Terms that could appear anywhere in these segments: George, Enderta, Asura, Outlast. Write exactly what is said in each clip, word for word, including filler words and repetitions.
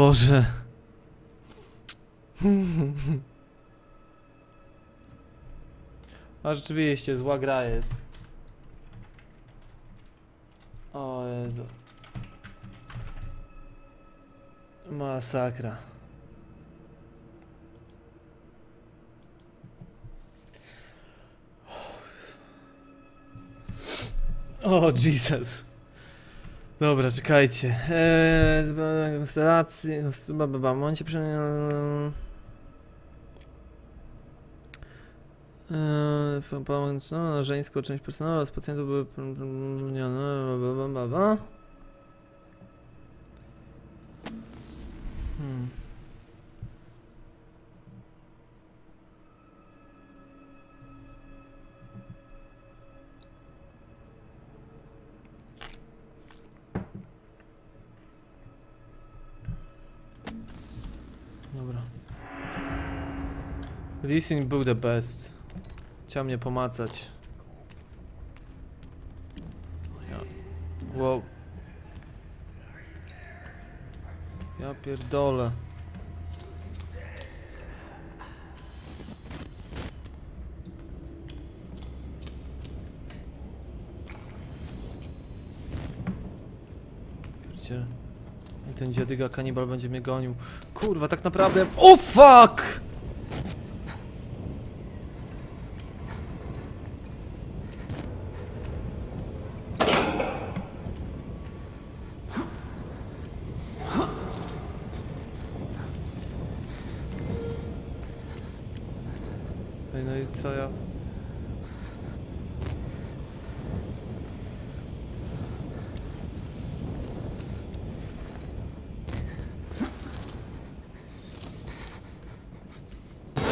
Boże. A rzeczywiście, zła gra jest. O Jezu. Masakra. O Jesus. Dobra, czekajcie. Eee, konstelacje. Bababa, momencie przynajmniej. Pomoc na żeńską część personelu z pacjentów były. Hmm. Dobra. Leasing był the best. Chciał mnie pomacać. Wow. Ja pierdolę. Pierdzielę. I ten dziadyga kanibal będzie mnie gonił. Kurwa, tak naprawdę... O fuck! Co ja?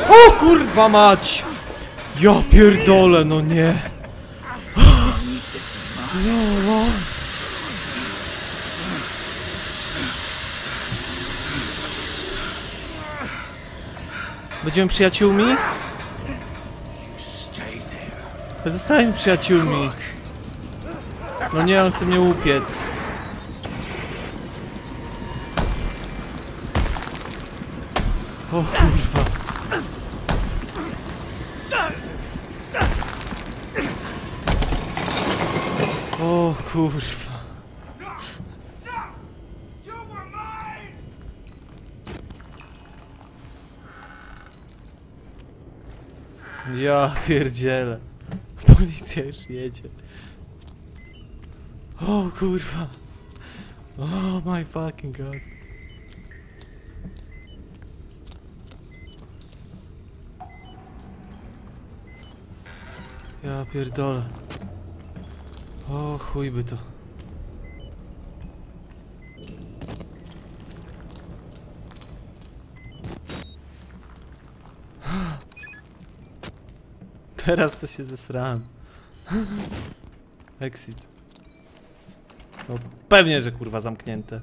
O kurwa mać! Ja pierdolę, no nie! No, będziemy przyjaciółmi? Zostańmy przyjaciółmi. No nie, on chce mnie upiec. O kurwa. O kurwa. Ja pierdzielę. Policja już jedzie. O kurwa. Oh my fucking god. Ja pierdolę. O chuj by to. Teraz to się zesrałem. Exit. No pewnie, że kurwa zamknięte.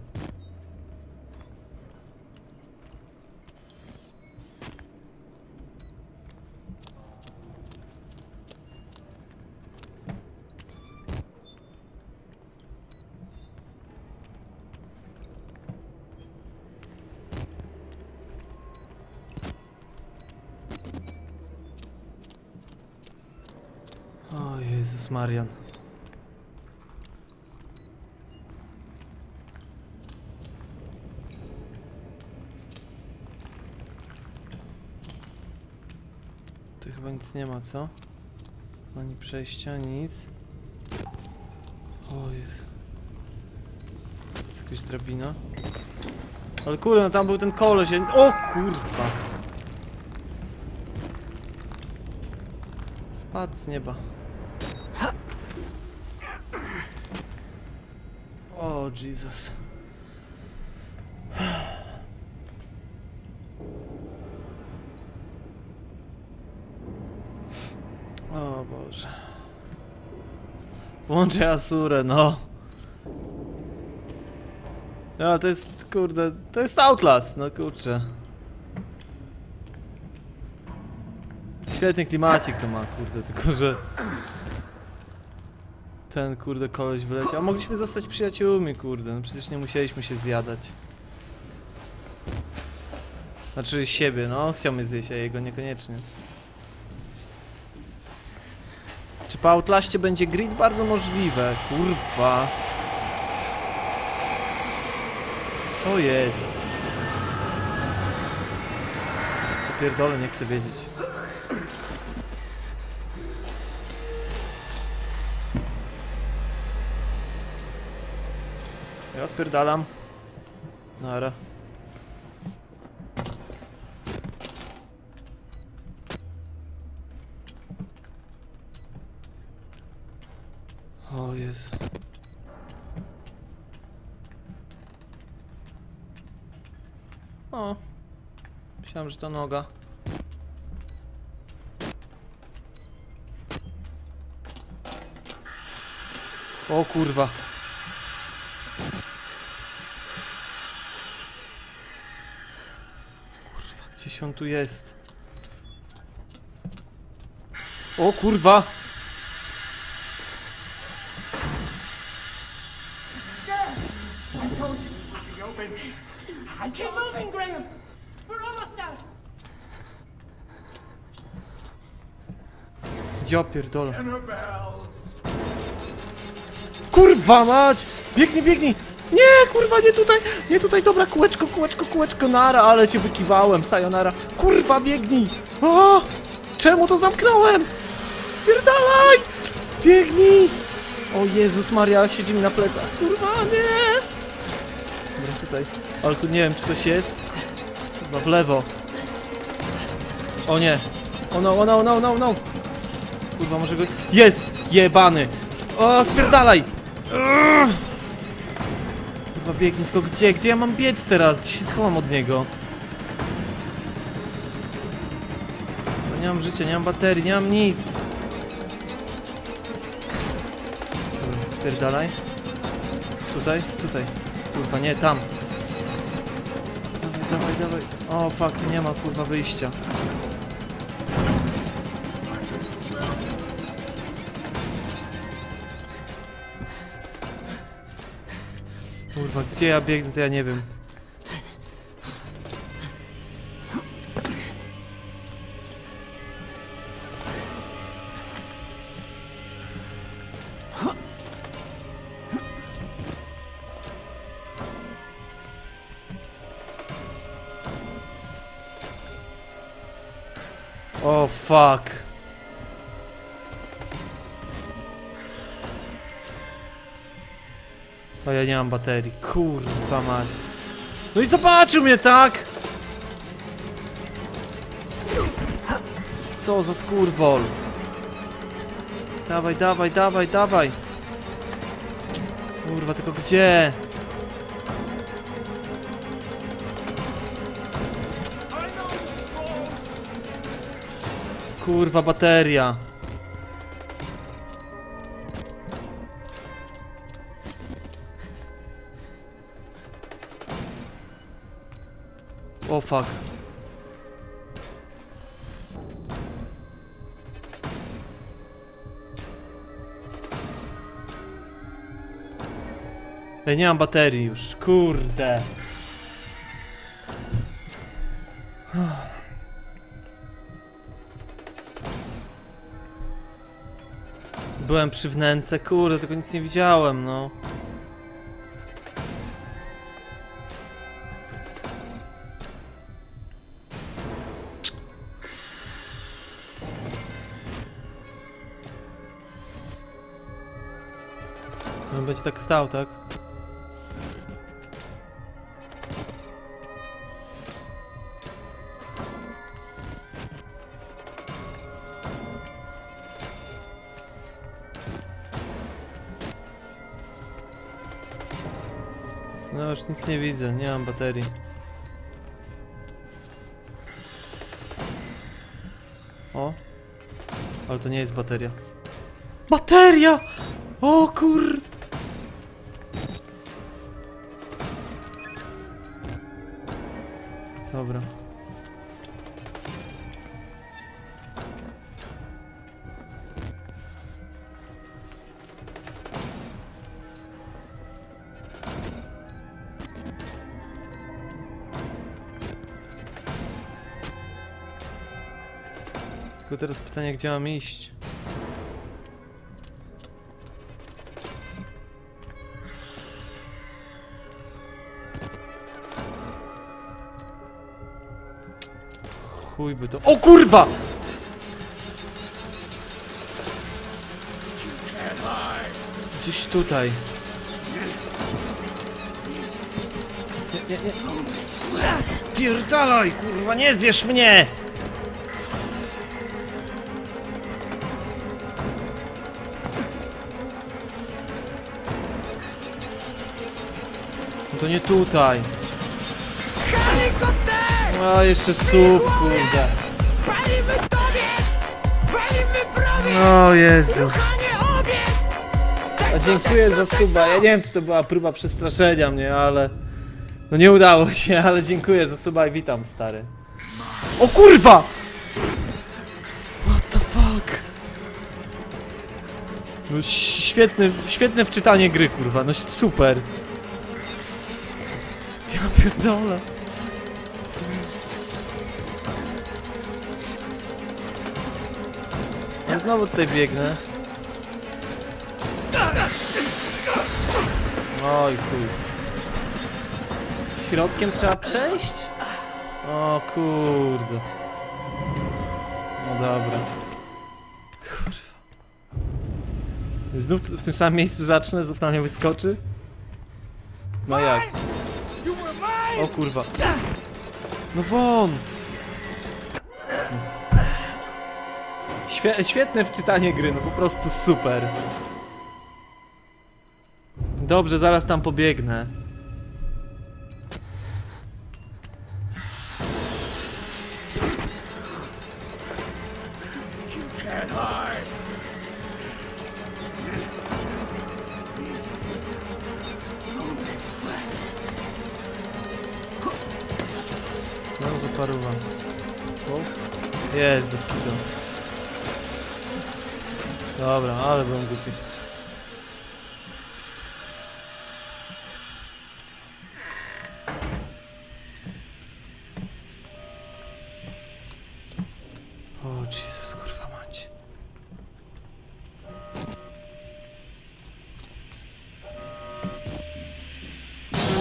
Jezus Marian. Tu chyba nic nie ma, co? Ani przejścia, nic. O Jezu. Jest jakaś drabina. Ale kurde, no tam był ten koleś. Ja... O kurwa. Spadł z nieba. O Jesus. O Boże. Włączę Asurę, no. No to jest, kurde, to jest Outlast, no kurczę. Świetny klimacik to ma, kurde, tylko że... Ten kurde koleś wyleciał, a mogliśmy zostać przyjaciółmi, kurde, no przecież nie musieliśmy się zjadać. Znaczy siebie, no, chciał mnie zjeść, a jego niekoniecznie. Czy po Outlaście będzie grid? Bardzo możliwe. Kurwa. Co jest? Popierdolę, nie chcę wiedzieć. Ja spierdalam. Nara. O Jezu. O. Myślałem, że to noga. O kurwa. Gdzieś on tu jest. O kurwa! Ja pierdolę. Kurwa mać! Biegnij, biegnij! Nie, kurwa, nie tutaj, nie tutaj, dobra, kółeczko, kółeczko, kółeczko, nara, ale cię wykiwałem, sayonara, kurwa, biegnij, o, czemu to zamknąłem, spierdalaj, biegnij, o Jezus Maria, siedzi mi na plecach, kurwa, nie, dobra, tutaj, ale tu nie wiem, czy coś jest, chyba w lewo, o nie, o no, o no, no, no, no, kurwa, może go, jest, jebany, o, spierdalaj, uff. Chyba biegnie, tylko gdzie? Gdzie ja mam biec teraz? Gdzie się schowam od niego? Bo nie mam życia, nie mam baterii, nie mam nic. Spierdalaj. Tutaj? Tutaj. Kurwa, nie, tam. Dawaj, dawaj, dawaj. O, fuck, nie ma, kurwa, wyjścia. Kurwa, gdzie ja biegnę, to ja nie wiem. O, fuck. O, ja nie mam baterii, kurwa mać. No i zobaczył mnie, tak? Co za skurwol. Dawaj, dawaj, dawaj, dawaj. Kurwa, tylko gdzie? Kurwa, bateria. O fuck. Ja nie mam baterii już, kurde. Byłem przy wnęce, kurde, tylko nic nie widziałem, no. Będzie tak stał, tak? No już nic nie widzę, nie mam baterii. O, ale to nie jest bateria. Bateria! O kur... Dobra. Tylko teraz pytanie, gdzie mam iść? Chuj by to... O kurwa! Gdzieś tutaj. Nie, nie, nie. Spierdalaj, kurwa, nie zjesz mnie! No to nie tutaj. A, jeszcze sup, kurde. O Jezu. A dziękuję za suba. Ja nie wiem, czy to była próba przestraszenia mnie, ale... No nie udało się, ale dziękuję za suba i witam, stary. O kurwa! What the fuck? No, świetne, świetne wczytanie gry, kurwa. No super. Ja pierdolę. Ja znowu tutaj biegnę. Oj chuj. Środkiem trzeba przejść? O kurde. No dobra. Kurwa. Znów w tym samym miejscu zacznę, znów na nie wyskoczy? No jak? O kurwa. No won! Świe świetne wczytanie gry, no po prostu super. Dobrze, zaraz tam pobiegnę. No zaparuwa. Jest bez kitu. Dobra, ale byłem głupi.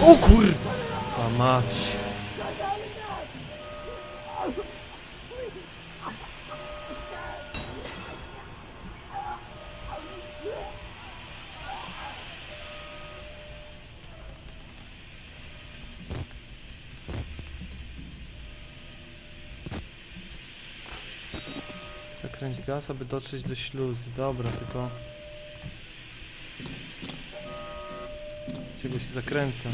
O kurwa! A mać. Zakręć gaz, aby dotrzeć do śluzy. Dobra, tylko... Czego się zakręca?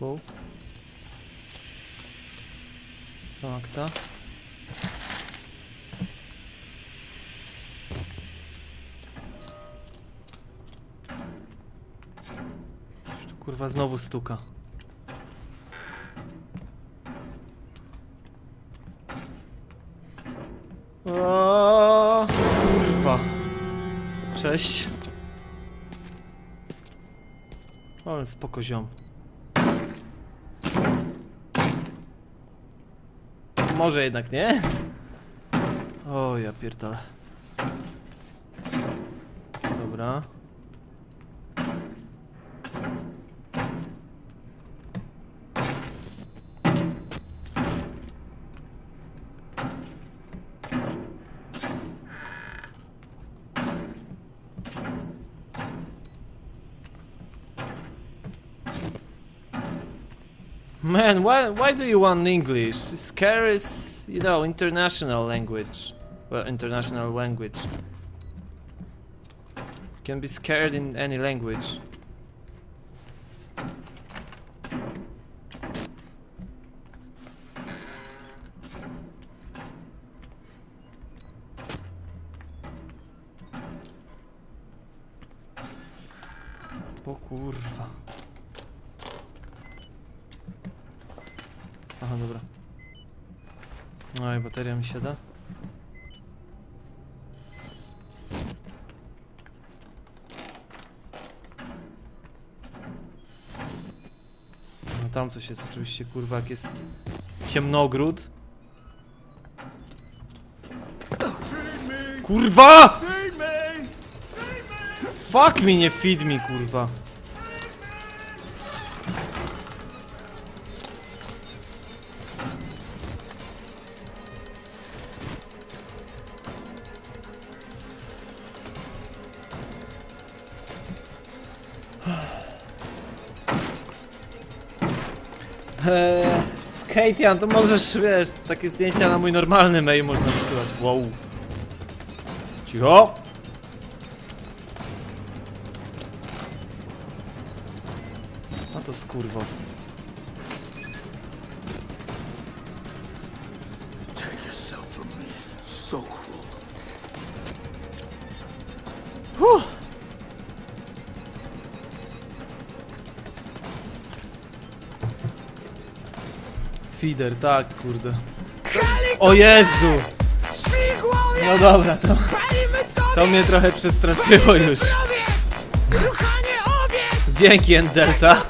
Wow. Są akta. Już tu kurwa znowu stuka. O, kurwa. Cześć. Ale spoko ziom. Może jednak nie? O, ja pierdolę. Dobra. Man, why, why do you want English? It's scary, you know, international language. Well, international language. You can be scared in any language. O kurwa. Aha, dobra. No i bateria mi siada. No tam coś jest oczywiście, kurwa, jak jest ciemnogród. Kurwa! Fuck mi, nie feed mi, kurwa. Eee, Skatian, to możesz, wiesz, takie zdjęcia na mój normalny mail można wysyłać. Wow. Cicho. No to skurwo. Feeder, tak, kurde. O Jezu! No dobra, to... To mnie trochę przestraszyło już. Dzięki, Enderta.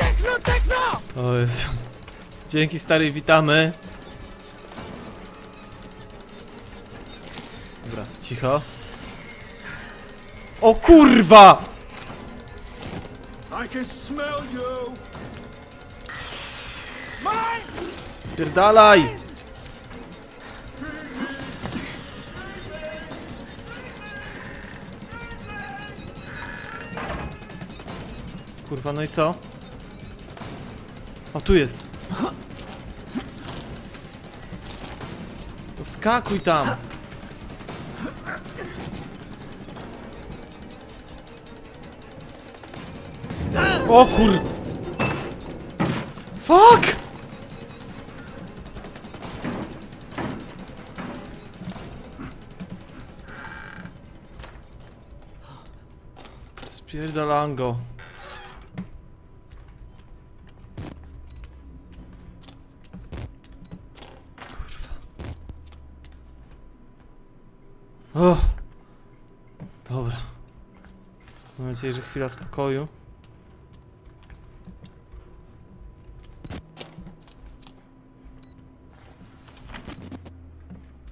O Jezu. Dzięki, stary, witamy. Dobra, cicho. O kurwa! Spierdalaj! Kurwa, no i co? O, tu jest! To wskakuj tam! O kur... Fuck! Spierdalango. O! Dobra. Mam nadzieję, że chwila spokoju.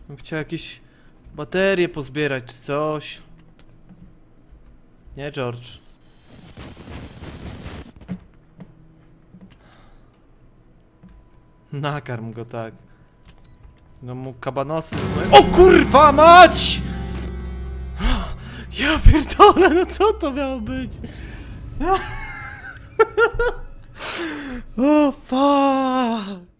Bym chciał jakieś baterie pozbierać czy coś. Nie, George. Nakarm go tak. No mu kabanosy zły. O kurwa mać! Ja pierdolę, no co to miało być? O fuck!